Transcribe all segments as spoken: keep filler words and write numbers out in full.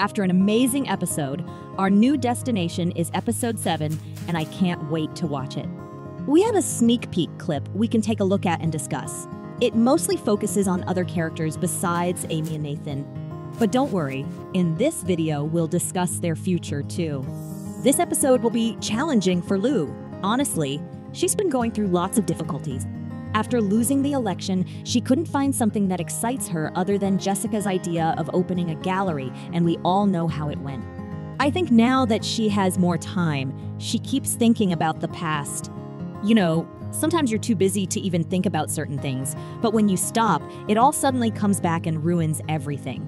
After an amazing episode, our new destination is episode seven, and I can't wait to watch it. We had a sneak peek clip we can take a look at and discuss. It mostly focuses on other characters besides Amy and Nathan. But don't worry, in this video, we'll discuss their future too. This episode will be challenging for Lou. Honestly, she's been going through lots of difficulties. After losing the election, she couldn't find something that excites her other than Jessica's idea of opening a gallery, and we all know how it went. I think now that she has more time, she keeps thinking about the past. You know, sometimes you're too busy to even think about certain things, but when you stop, it all suddenly comes back and ruins everything.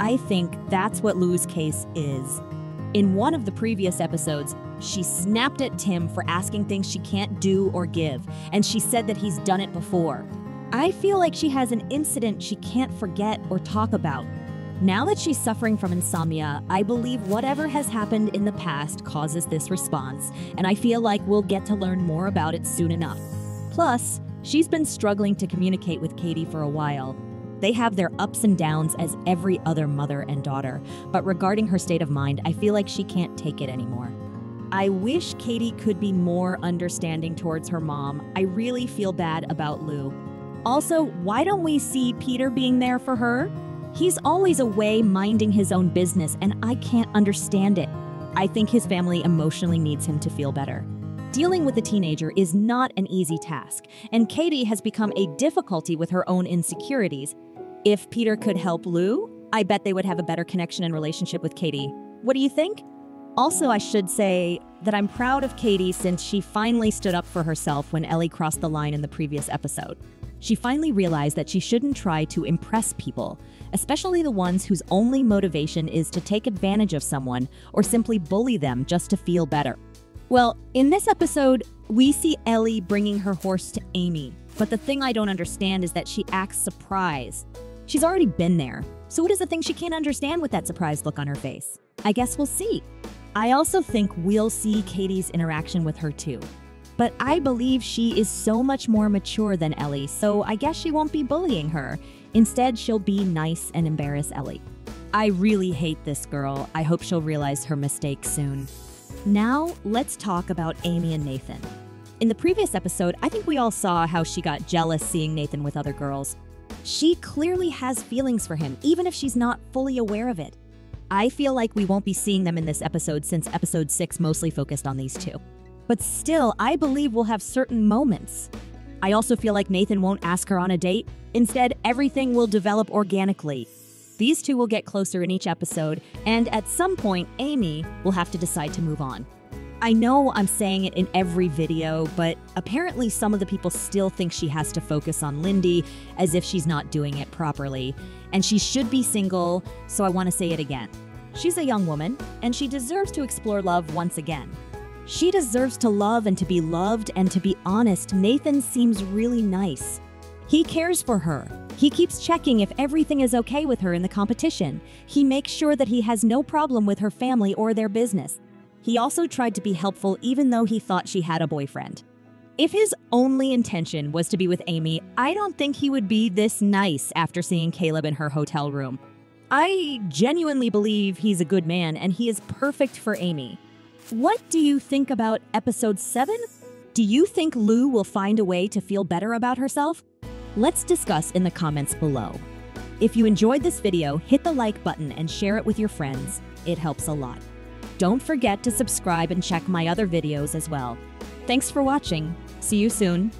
I think that's what Lou's case is. In one of the previous episodes, she snapped at Tim for asking things she can't do or give, and she said that he's done it before. I feel like she has an incident she can't forget or talk about. Now that she's suffering from insomnia, I believe whatever has happened in the past causes this response, and I feel like we'll get to learn more about it soon enough. Plus, she's been struggling to communicate with Katie for a while. They have their ups and downs as every other mother and daughter, but regarding her state of mind, I feel like she can't take it anymore. I wish Katie could be more understanding towards her mom. I really feel bad about Lou. Also, why don't we see Peter being there for her? He's always away minding his own business, and I can't understand it. I think his family emotionally needs him to feel better. Dealing with a teenager is not an easy task, and Katie has become a difficulty with her own insecurities. If Peter could help Lou, I bet they would have a better connection and relationship with Katie. What do you think? Also, I should say that I'm proud of Katie since she finally stood up for herself when Ellie crossed the line in the previous episode. She finally realized that she shouldn't try to impress people, especially the ones whose only motivation is to take advantage of someone or simply bully them just to feel better. Well, in this episode, we see Ellie bringing her horse to Amy, but the thing I don't understand is that she acts surprised. She's already been there, so what is the thing she can't understand with that surprised look on her face? I guess we'll see. I also think we'll see Katie's interaction with her too. But I believe she is so much more mature than Ellie, so I guess she won't be bullying her. Instead, she'll be nice and embarrass Ellie. I really hate this girl. I hope she'll realize her mistake soon. Now, let's talk about Amy and Nathan. In the previous episode, I think we all saw how she got jealous seeing Nathan with other girls. She clearly has feelings for him, even if she's not fully aware of it. I feel like we won't be seeing them in this episode since episode six mostly focused on these two. But still, I believe we'll have certain moments. I also feel like Nathan won't ask her on a date. Instead, everything will develop organically. These two will get closer in each episode, and at some point, Amy will have to decide to move on. I know I'm saying it in every video, but apparently some of the people still think she has to focus on Lindy as if she's not doing it properly. And she should be single, so I want to say it again. She's a young woman, and she deserves to explore love once again. She deserves to love and to be loved, and to be honest, Nathan seems really nice. He cares for her. He keeps checking if everything is okay with her in the competition. He makes sure that he has no problem with her family or their business. He also tried to be helpful even though he thought she had a boyfriend. If his only intention was to be with Amy, I don't think he would be this nice after seeing Caleb in her hotel room. I genuinely believe he's a good man and he is perfect for Amy. What do you think about episode seven? Do you think Lou will find a way to feel better about herself? Let's discuss in the comments below. If you enjoyed this video, hit the like button and share it with your friends. It helps a lot. Don't forget to subscribe and check my other videos as well. Thanks for watching. See you soon.